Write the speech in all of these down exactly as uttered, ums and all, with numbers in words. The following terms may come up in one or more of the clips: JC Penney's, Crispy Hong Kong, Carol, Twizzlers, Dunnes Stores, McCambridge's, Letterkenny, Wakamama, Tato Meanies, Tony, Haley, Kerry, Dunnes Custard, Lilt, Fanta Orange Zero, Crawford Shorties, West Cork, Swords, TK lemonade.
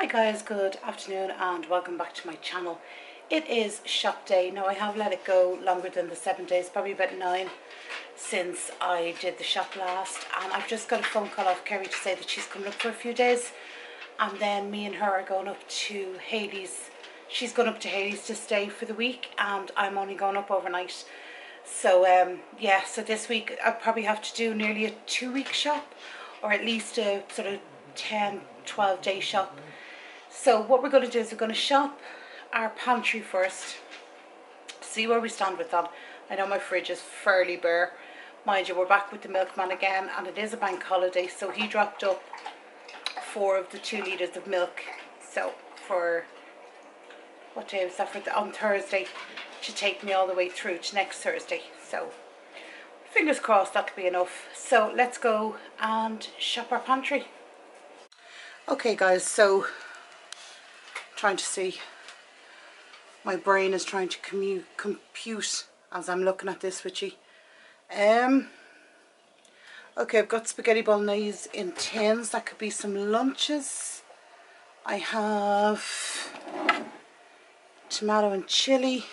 Hi guys, good afternoon and welcome back to my channel. It is shop day. Now I have let it go longer than the seven days, probably about nine since I did the shop last, and I've just got a phone call off Kerry to say that she's coming up for a few days, and then me and her are going up to Haley's. She's going up to Haley's to stay for the week and I'm only going up overnight. So um, yeah, so this week I'll probably have to do nearly a two week shop, or at least a sort of ten, twelve day shop. So what we're going to do is we're going to shop our pantry first, see where we stand with that. I know my fridge is fairly bare. Mind you, we're back with the milkman again, and it is a bank holiday, so he dropped up four of the two litres of milk. So for, what day was that, for the, on Thursday, to take me all the way through to next Thursday. So fingers crossed that'll be enough. So let's go and shop our pantry. Okay guys, so trying to see, my brain is trying to commu compute as I'm looking at this with you. Um, okay, I've got spaghetti bolognese in tins. That could be some lunches. I have tomato and chili.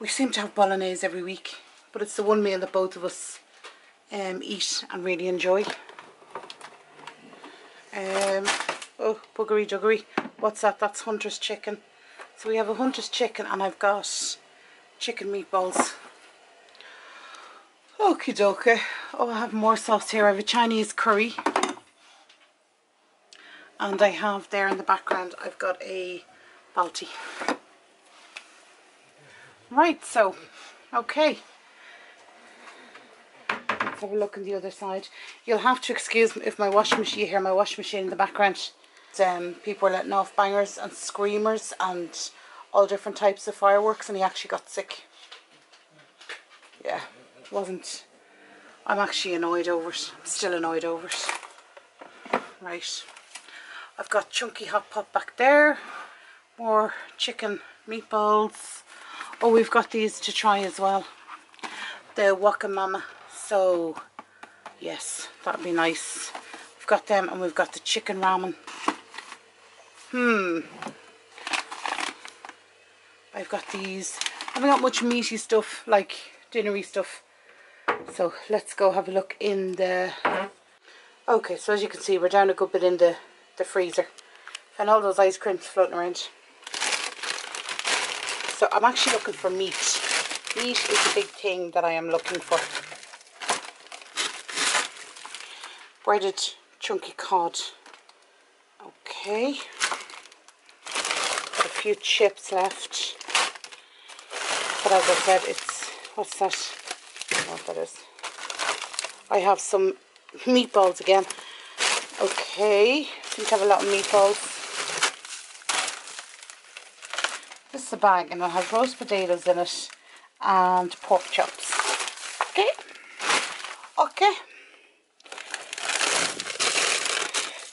We seem to have bolognese every week, but it's the one meal that both of us um, eat and really enjoy. Um, oh, buggery juggery. What's that? That's Hunter's chicken. So we have a Hunter's chicken, and I've got chicken meatballs. Okie dokie. Oh, I have more sauce here. I have a Chinese curry. And I have there in the background, I've got a balti. Right, so, okay. Let's have a look on the other side. You'll have to excuse me if my washing machine, you hear my washing machine in the background. Um, people are letting off bangers and screamers and all different types of fireworks, and he actually got sick. Yeah, it wasn't. I'm actually annoyed over it. I'm still annoyed over it. Right. I've got chunky hot pot back there. More chicken meatballs. Oh, we've got these to try as well. The Wakamama. So, yes, that'd be nice. We've got them, and we've got the chicken ramen. Hmm. I've got these. I haven't got much meaty stuff, like dinnery stuff. So let's go have a look in the... Okay, so as you can see, we're down a good bit in the, the freezer. And all those ice creams floating around. So I'm actually looking for meat. Meat is the big thing that I am looking for. Breaded chunky cod. Okay. A few chips left, but as I said, it's, what's that, I don't know what that is. I have some meatballs again. Okay, seem to have a lot of meatballs. This is a bag, and it has roast potatoes in it and pork chops. Okay, okay.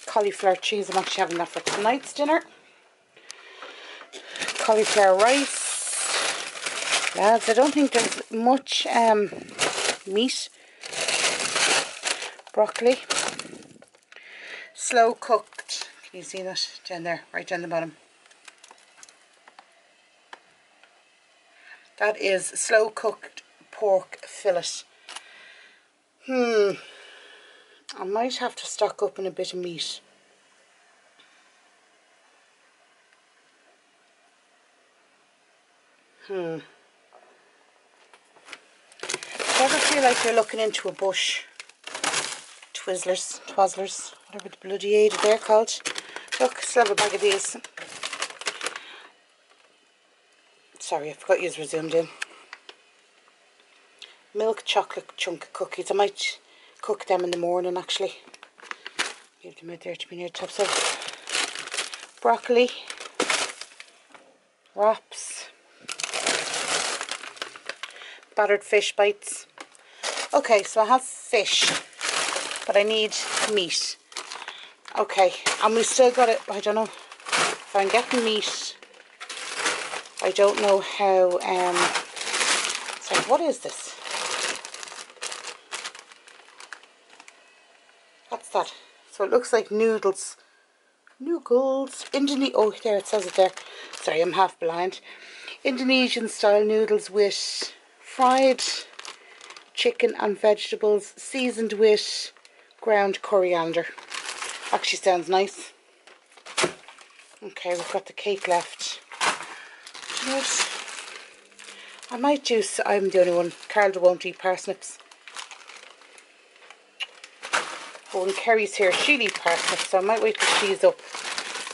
Cauliflower cheese, I'm actually having that for tonight's dinner. Cauliflower rice. Lads, I don't think there's much um, meat. Broccoli. Slow cooked. Can you see that? Down there, right down the bottom. That is slow cooked pork fillet. Hmm. I might have to stock up on a bit of meat. Hmm. You ever feel like you're looking into a bush? Twizzlers, Twizzlers, whatever the bloody aid they're called. Look, still have a bag of these. Sorry, I forgot you were zoomed in. Milk chocolate chunk cookies. I might cook them in the morning actually. Leave them out there to be near the top. So, broccoli, wraps, battered fish bites. Okay, so I have fish, but I need meat. Okay, and we still got it. I don't know if I'm getting meat. I don't know how. Um, so what is this? That. So it looks like noodles noodles, Indone oh there it says it there, sorry I'm half blind, Indonesian style noodles with fried chicken and vegetables seasoned with ground coriander. Actually sounds nice. Okay, we've got the cake left. Yes. I might do, I'm the only one, Carol won't eat parsnips. Oh, and Kerry's here, she'll eat parsnips, so I might wait till she's up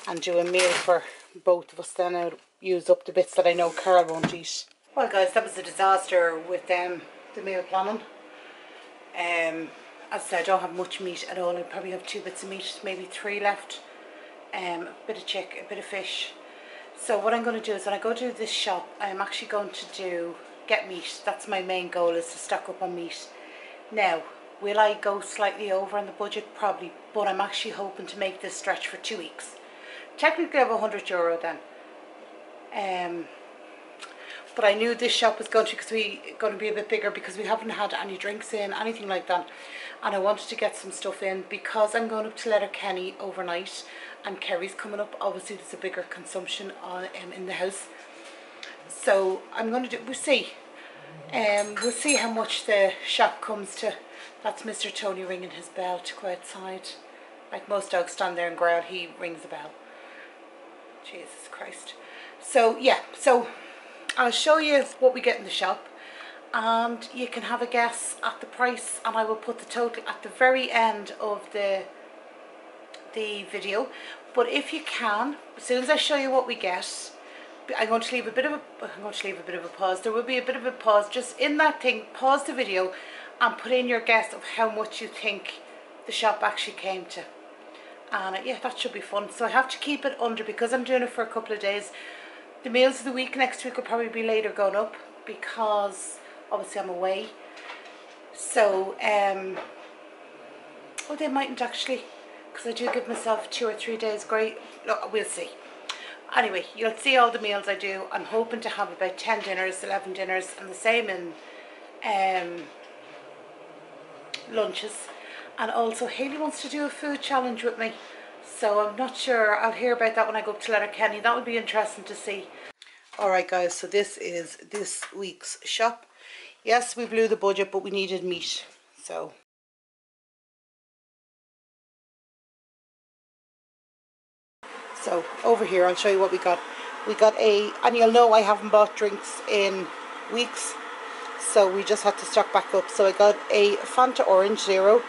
and do a meal for both of us, then I'll use up the bits that I know Carol won't eat. Well guys, that was a disaster with um, the meal planning. Um, as I said, I don't have much meat at all, I probably have two bits of meat, maybe three left. Um, a bit of chick, a bit of fish. So what I'm going to do is when I go to this shop, I'm actually going to do get meat. That's my main goal, is to stock up on meat. Now, will I go slightly over on the budget? Probably, but I'm actually hoping to make this stretch for two weeks. Technically I have one hundred euro then. Um, but I knew this shop was going to, cause we, going to be a bit bigger because we haven't had any drinks in, anything like that. And I wanted to get some stuff in because I'm going up to Letterkenny overnight. And Kerry's coming up, obviously there's a bigger consumption on, um, in the house. So I'm going to do, we'll see. Um, we'll see how much the shop comes to. That's Mister Tony ringing his bell to go outside. Like most dogs stand there and growl, he rings a bell. Jesus Christ. So yeah, so I'll show you what we get in the shop. And you can have a guess at the price, and I will put the total at the very end of the the video. But if you can, as soon as I show you what we get, I'm going to leave a bit of a I'm going to leave a bit of a pause. There will be a bit of a pause just in that thing. Pause the video and put in your guess of how much you think the shop actually came to. And yeah, that should be fun. So I have to keep it under because I'm doing it for a couple of days. The meals of the week next week will probably be later going up because obviously I'm away. So um oh, they mightn't actually, because I do give myself two or three days great. Look, we'll see. Anyway, you'll see all the meals I do. I'm hoping to have about ten dinners, eleven dinners, and the same in um, lunches. And also Haley wants to do a food challenge with me. So I'm not sure, I'll hear about that when I go up to Letterkenny. That would be interesting to see. Alright guys, so this is this week's shop. Yes, we blew the budget, but we needed meat. So So over here I'll show you what we got. We got a, and you'll know I haven't bought drinks in weeks, so we just had to stock back up. So I got a Fanta Orange Zero.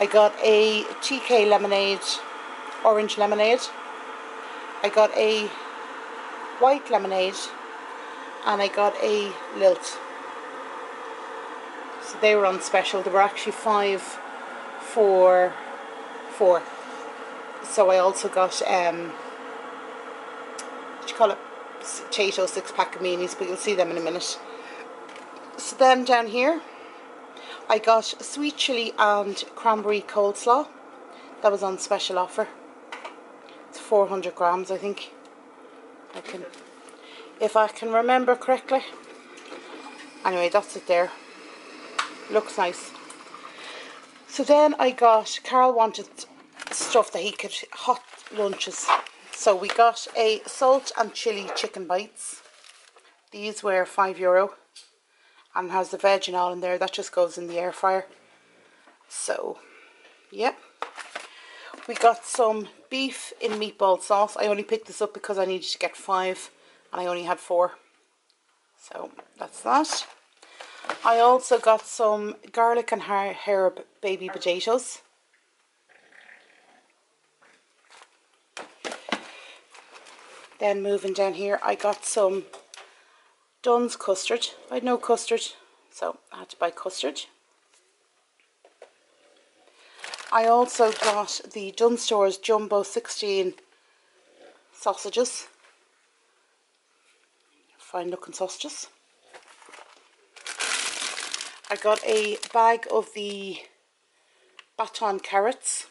I got a T K lemonade, orange lemonade. I got a white lemonade, and I got a Lilt. So they were on special. They were actually five for four. So I also got, um, what do you call it, Tato six pack of meanies, but you'll see them in a minute. So then down here, I got sweet chilli and cranberry coleslaw. That was on special offer. It's four hundred grams, I think. I can, if I can remember correctly. Anyway, that's it there. Looks nice. So then I got, Carol wanted stuff that he could, hot lunches, so we got a salt and chili chicken bites. These were five euro and has the veg and all in there. That just goes in the air fryer. So yeah, we got some beef in meatball sauce. I only picked this up because I needed to get five and I only had four, so that's that. I also got some garlic and herb baby potatoes. Then moving down here, I got some Dunnes custard. I had no custard, so I had to buy custard. I also got the Dunnes Stores Jumbo sixteen sausages. Fine looking sausages. I got a bag of the Baton carrots.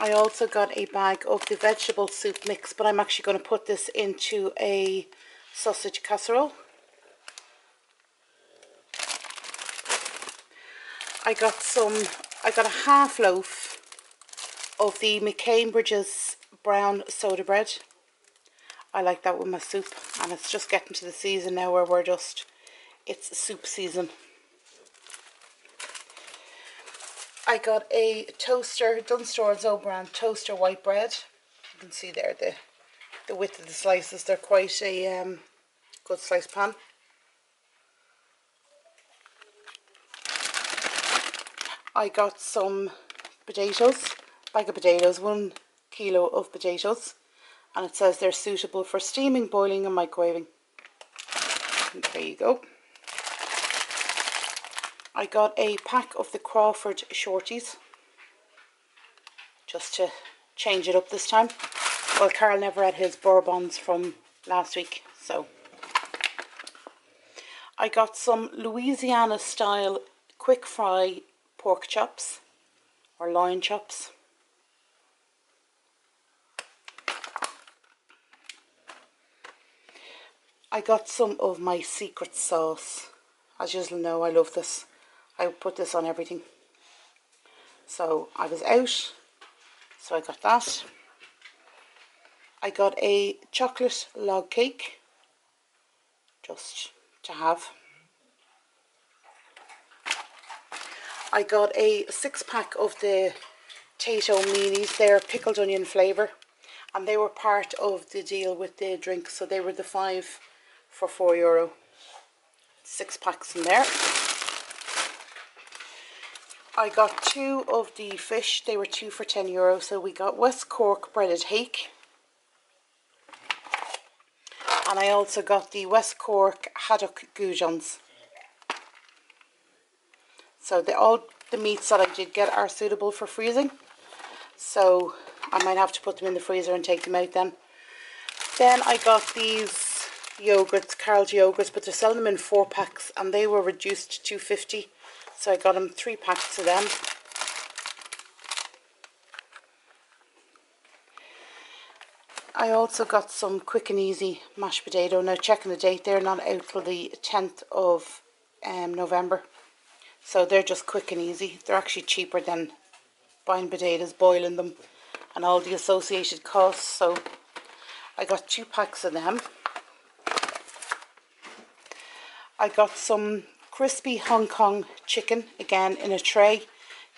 I also got a bag of the vegetable soup mix, but I'm actually going to put this into a sausage casserole. I got some, I got a half loaf of the McCambridge's brown soda bread. I like that with my soup, and it's just getting to the season now where we're just, it's soup season. I got a toaster, Dunnes Stores own brand toaster white bread. You can see there the, the width of the slices, they're quite a um, good slice pan. I got some potatoes, bag of potatoes, one kilo of potatoes, and it says they're suitable for steaming, boiling and microwaving. And there you go. I got a pack of the Crawford Shorties, just to change it up this time. Well, Carol never had his bourbons from last week, so. I got some Louisiana style quick fry pork chops or loin chops. I got some of my secret sauce. As you'll know, I love this. I put this on everything. So I was out, so I got that. I got a chocolate log cake just to have. I got a six pack of the Tato Meanies, they're pickled onion flavour, and they were part of the deal with the drink, so they were the five for four euro. Six packs in there. I got two of the fish, they were two for ten euro, so we got West Cork breaded hake. And I also got the West Cork haddock goujons. So the, all the meats that I did get are suitable for freezing. So I might have to put them in the freezer and take them out then. Then I got these yogurts, Carol's yogurts, but they're selling them in four packs and they were reduced to two fifty. So I got them three packs of them. I also got some quick and easy mashed potato. Now checking the date, they're not out till the tenth of um, November. So they're just quick and easy. They're actually cheaper than buying potatoes, boiling them and all the associated costs. So I got two packs of them. I got some crispy Hong Kong chicken, again in a tray.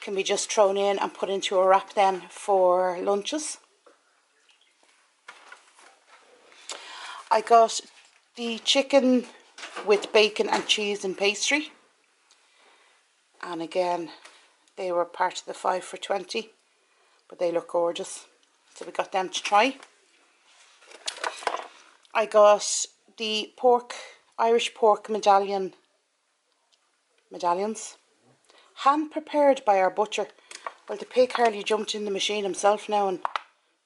Can be just thrown in and put into a wrap then for lunches. I got the chicken with bacon and cheese and pastry. And again, they were part of the five for twenty, but they look gorgeous. So we got them to try. I got the pork, Irish pork medallion, medallions, hand prepared by our butcher. Well, the pig hardly jumped in the machine himself now and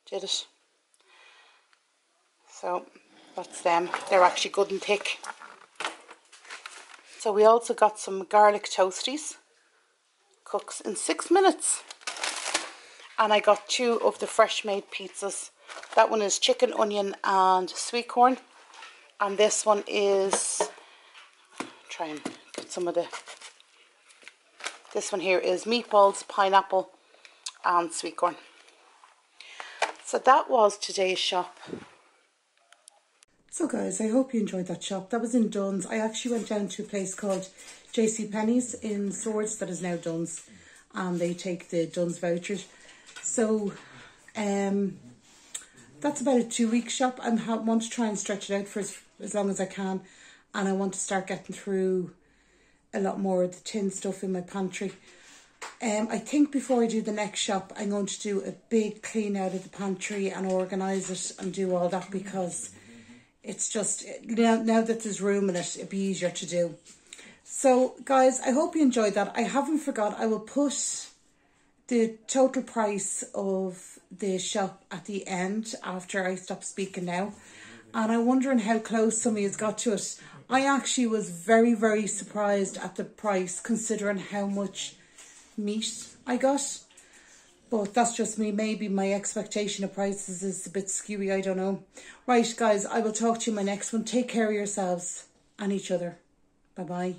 did it. So that's them. They're actually good and thick. So we also got some garlic toasties. Cooks in six minutes. And I got two of the fresh made pizzas. That one is chicken, onion and sweet corn. And this one is, try and get some of the, this one here is meatballs, pineapple and sweet corn. So that was today's shop. So guys, I hope you enjoyed that shop. That was in Dunnes. I actually went down to a place called J C Penney's in Swords, that is now Dunnes, and they take the Dunnes vouchers. So um, that's about a two-week shop. I want to try and stretch it out for as, as long as I can, and I want to start getting through a lot more of the tin stuff in my pantry. Um, I think before I do the next shop, I'm going to do a big clean out of the pantry and organise it and do all that, because it's just, now, now that there's room in it, it'd be easier to do. So guys, I hope you enjoyed that. I haven't forgot, I will put the total price of the shop at the end after I stop speaking now. And I'm wondering how close somebody has got to it. I actually was very, very surprised at the price considering how much meat I got. But that's just me. Maybe my expectation of prices is a bit skewy. I don't know. Right, guys, I will talk to you in my next one. Take care of yourselves and each other. Bye-bye.